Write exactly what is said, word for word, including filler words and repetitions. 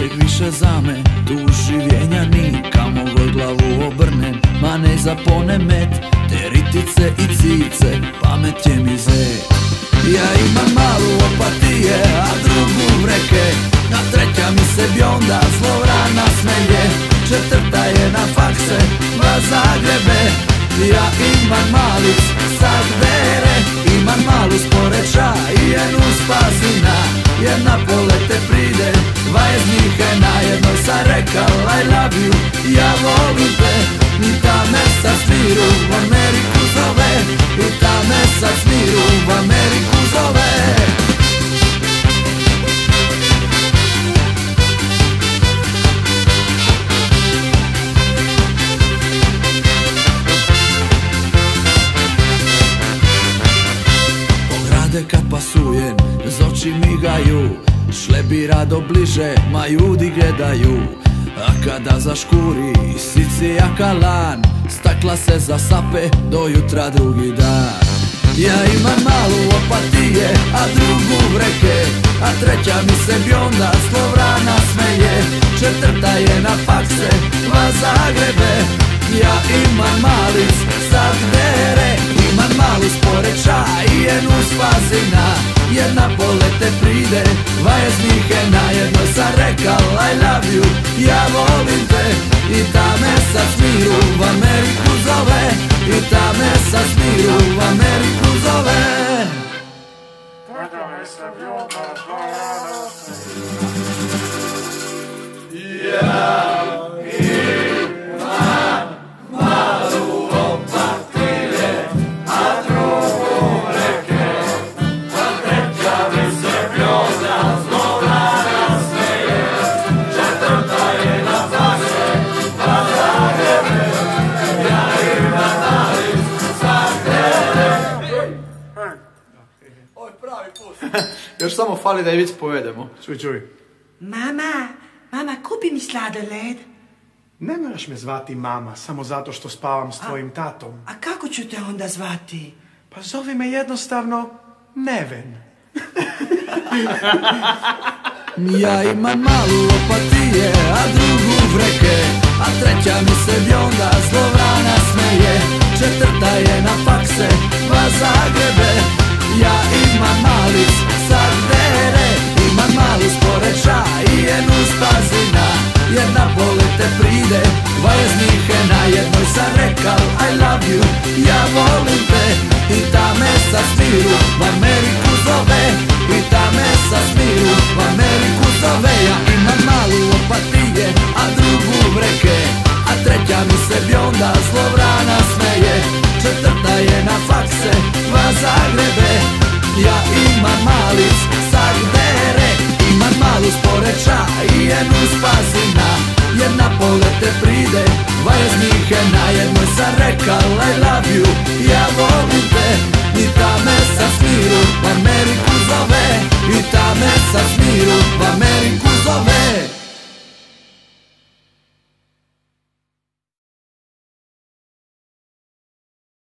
tek više zame, tu življenja nikamo v glavu obrnem. Ma ne zapone met, teritice i cice, pamet je mi zet. Ja imam malu Opatije, a drugu Reke, na treća mi se bionda s Lovrana smelje, četvrta je na fakse, va Zagrebe. Ja imam malic sa Zagreba, imam malu s Poreča i jednu s Pazina. Jedna polete pride, dva je z Münchena, jednoj sam rekao I love you, ja volim te. I ta me sad smiru u Ameriku zove, i ta me sad smiru u Ameriku zove. Kad pasujem, z oči migaju, šlebi rado bliže, ma ljudi gledaju. A kada zaškuri, sici jaka lan, stakla se zasape, do jutra drugi dan. Ja imam malu Opatije, a drugu Reke, a treća mi se bionda s Lovrana smeje, četvrta je na fakse, va Zagrebe. Ja imam malic sa Zagreba, imam malu s Poreča i jednu s Pazina. Jedna polete pride, dva je z Münchena, jednoj sam rekao I love you, ja volim te. I ta me sad smiru u Ameriku zove, i ta me sad smiru u Ameriku zove. Ja još samo fali da je vic povedemo. Čuj, čuj. Mama, mama, kupi mi sladoled. Ne moraš me zvati mama, samo zato što spavam s tvojim tatom. A kako ću te onda zvati? Pa zovi me jednostavno Neven. Ja imam malu Opatije, a drugu Reke, a treća mi se bionda s Lovrana smeje, četvrta je na fakse, va Zagrebe. Ja imam malic sa Zagreba, imam malu s Poreča.